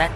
that.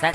Set. Set.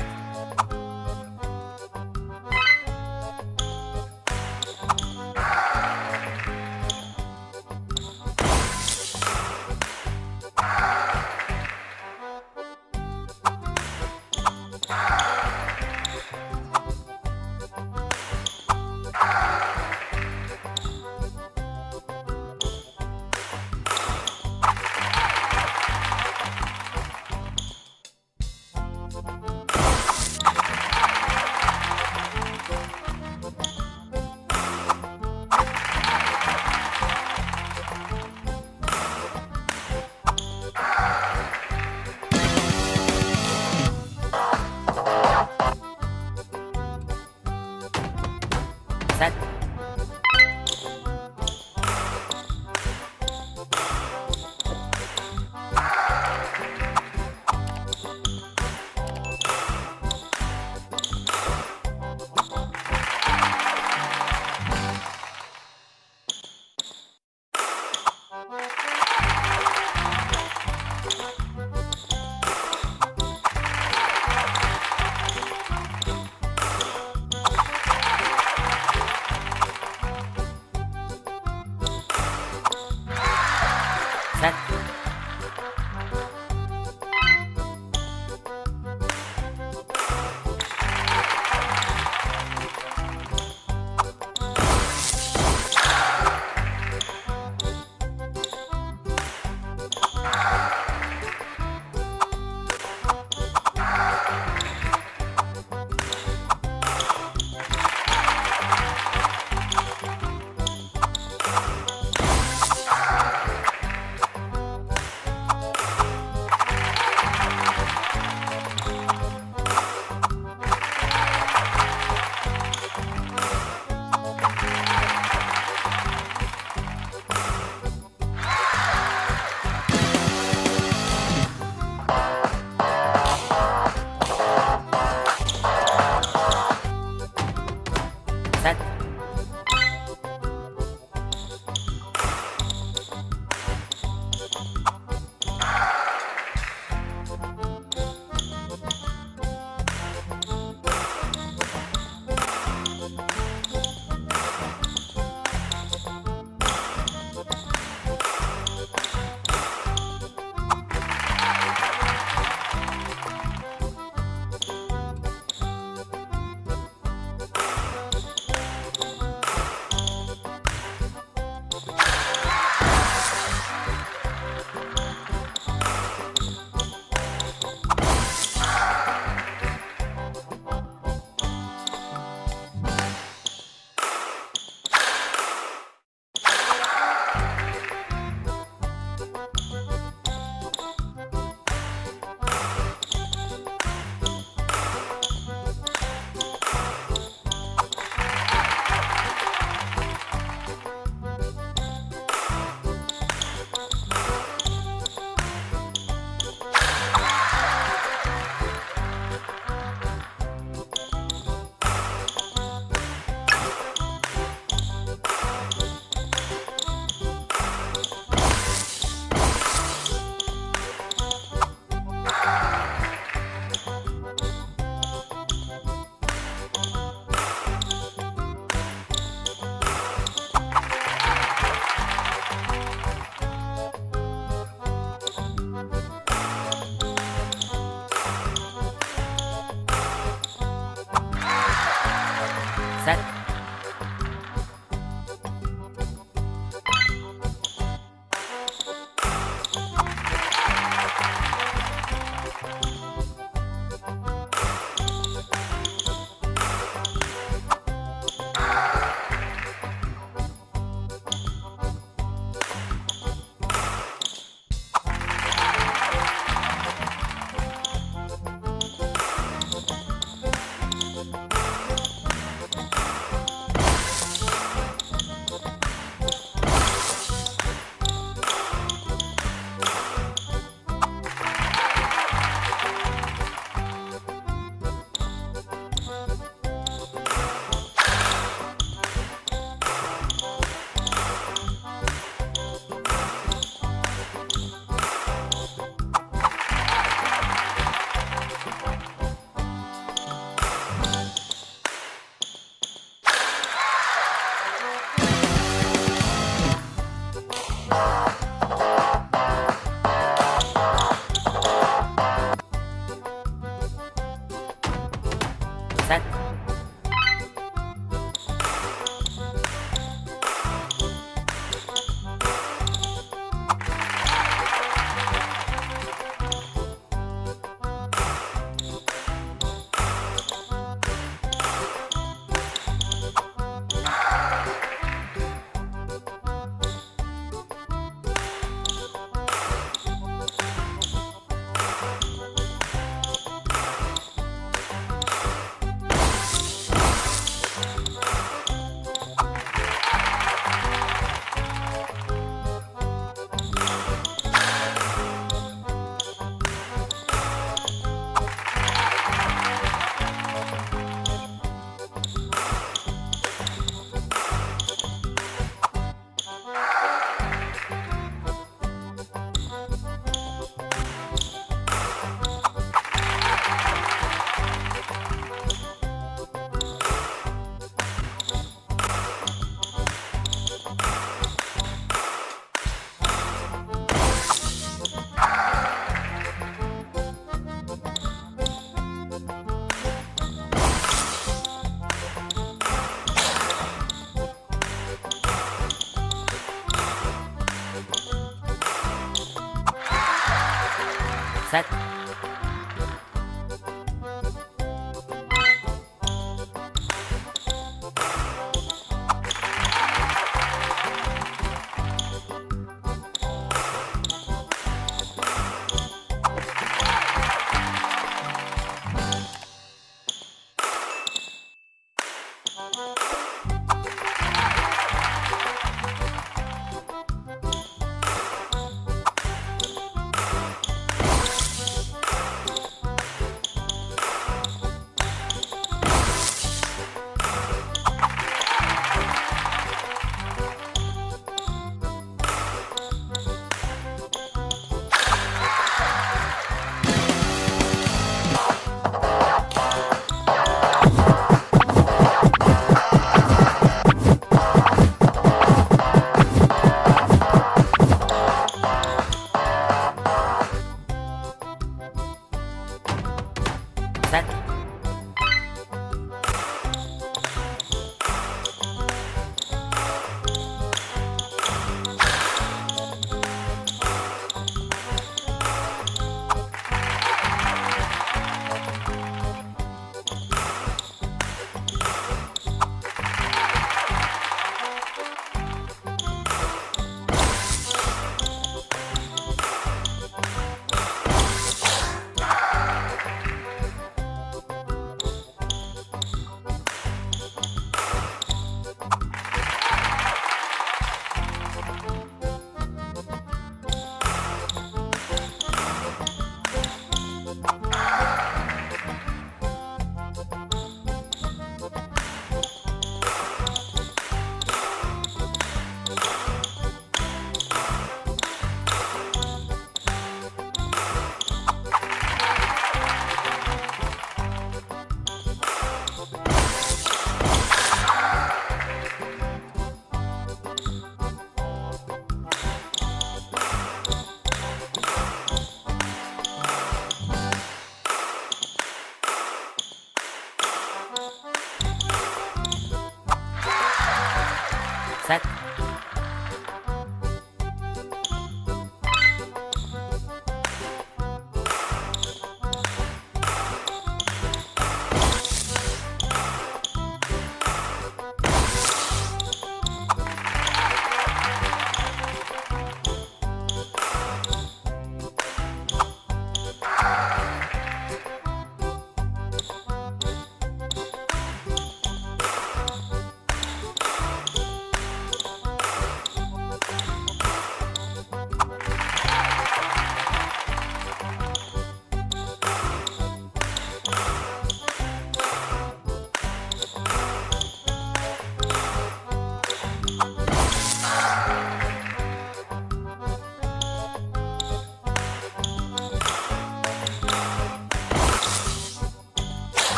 set.